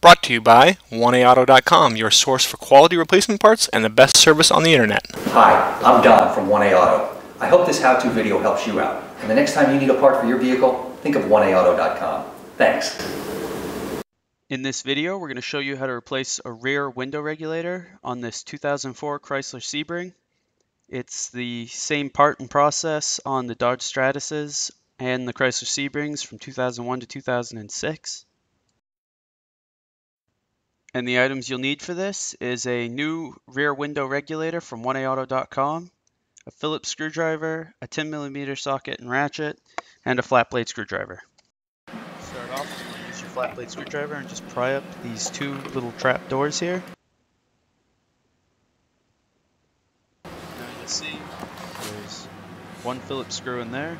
Brought to you by 1AAuto.com, your source for quality replacement parts and the best service on the internet. Hi, I'm Don from 1A Auto. I hope this how-to video helps you out. And the next time you need a part for your vehicle, think of 1AAuto.com. Thanks. In this video, we're going to show you how to replace a rear window regulator on this 2004 Chrysler Sebring. It's the same part and process on the Dodge Stratuses and the Chrysler Sebrings from 2001 to 2006. And the items you'll need for this is a new rear window regulator from 1AAuto.com, a Phillips screwdriver, a 10mm socket and ratchet, and a flat blade screwdriver. Start off, you're going to use your flat blade screwdriver and just pry up these two little trap doors here. Now you'll see there's one Phillips screw in there,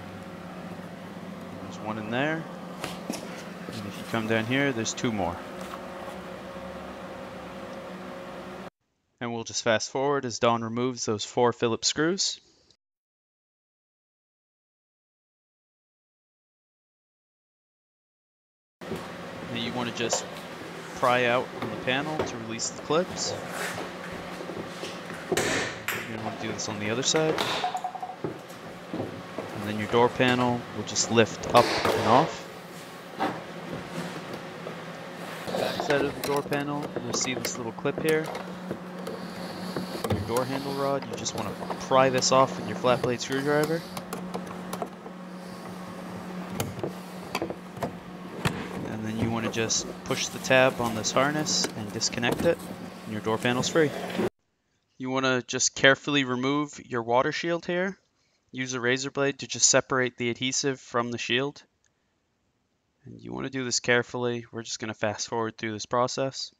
there's one in there, and if you come down here, there's two more. And we'll just fast forward as Don removes those four Phillips screws. And you want to just pry out on the panel to release the clips. You're going to want to do this on the other side. And then your door panel will just lift up and off. Back side of the door panel, you'll see this little clip here. Door handle rod, you just want to pry this off with your flat blade screwdriver. And then you want to just push the tab on this harness and disconnect it, and your door panel's free. You want to just carefully remove your water shield here. Use a razor blade to just separate the adhesive from the shield. And you want to do this carefully. We're just going to fast forward through this process.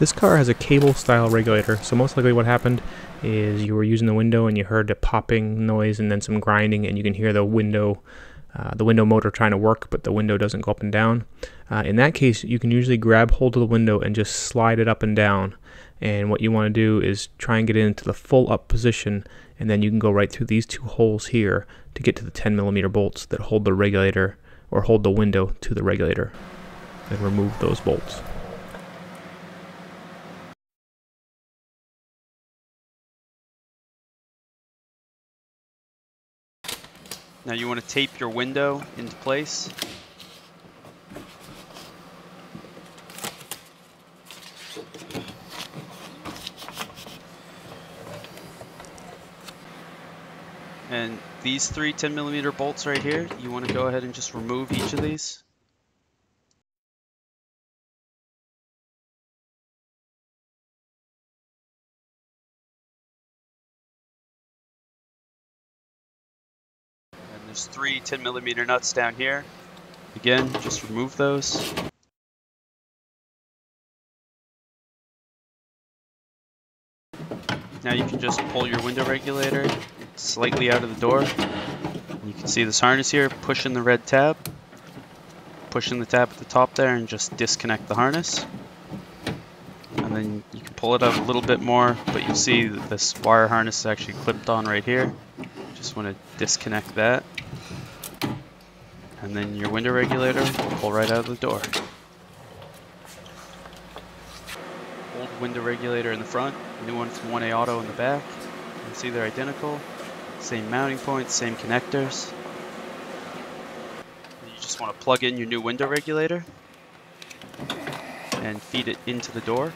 This car has a cable-style regulator, so most likely what happened is you were using the window and you heard a popping noise and then some grinding, and you can hear the window motor trying to work, but the window doesn't go up and down. In that case, you can usually grab hold of the window and just slide it up and down. And what you want to do is try and get it into the full up position, and then you can go right through these two holes here to get to the 10mm bolts that hold the regulator, or hold the window to the regulator, and remove those bolts. Now you want to tape your window into place. And these three 10mm bolts right here, you want to go ahead and just remove each of these. There's three 10mm nuts down here. Again, just remove those. Now you can just pull your window regulator slightly out of the door. You can see this harness here, pushing the red tab. Pushing the tab at the top there and just disconnect the harness. And then you can pull it up a little bit more, but you'll see that this wire harness is actually clipped on right here. Just want to disconnect that, and then your window regulator will pull right out of the door. Old window regulator in the front, new one from 1A Auto in the back. You can see they're identical, same mounting points, same connectors. You just want to plug in your new window regulator and feed it into the door.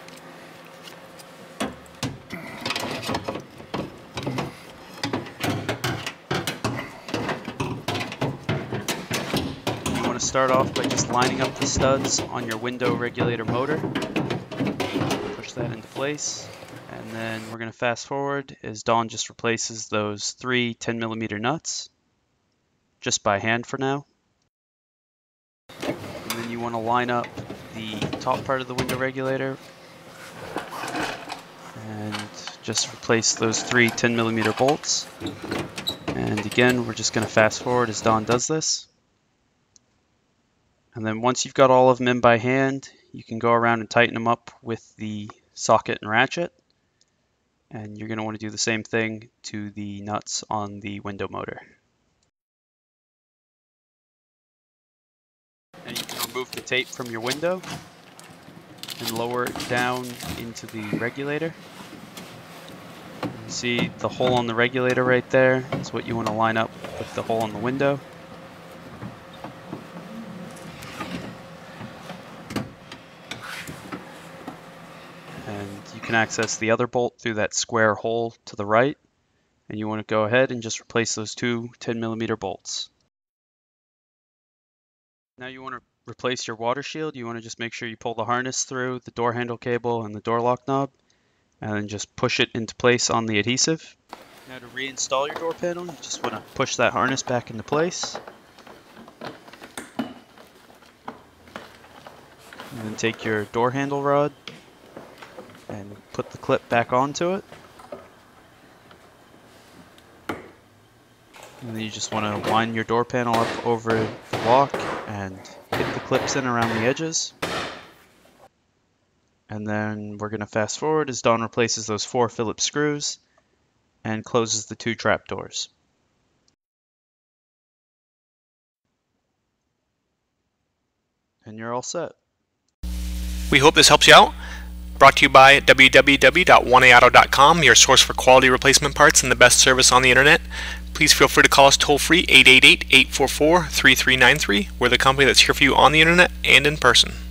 Start off by just lining up the studs on your window regulator motor. Push that into place, and then we're going to fast forward as Don just replaces those three 10mm nuts just by hand for now. And then you want to line up the top part of the window regulator and just replace those three 10mm bolts. And again, we're just going to fast forward as Don does this. And then once you've got all of them in by hand, you can go around and tighten them up with the socket and ratchet. And you're going to want to do the same thing to the nuts on the window motor. And you can remove the tape from your window and lower it down into the regulator. See the hole on the regulator right there? That's what you want to line up with the hole on the window. And you can access the other bolt through that square hole to the right. And you want to go ahead and just replace those two 10mm bolts. Now you want to replace your water shield. You want to just make sure you pull the harness through, the door handle cable, and the door lock knob, and then just push it into place on the adhesive. Now to reinstall your door panel, you just want to push that harness back into place. And then take your door handle rod and put the clip back onto it. And then you just want to line your door panel up over the lock and hit the clips in around the edges. And then we're going to fast forward as Don replaces those 4 Phillips screws and closes the 2 trap doors. And you're all set. We hope this helps you out. Brought to you by www.1AAuto.com, your source for quality replacement parts and the best service on the internet. Please feel free to call us toll-free, 888-844-3393. We're the company that's here for you on the internet and in person.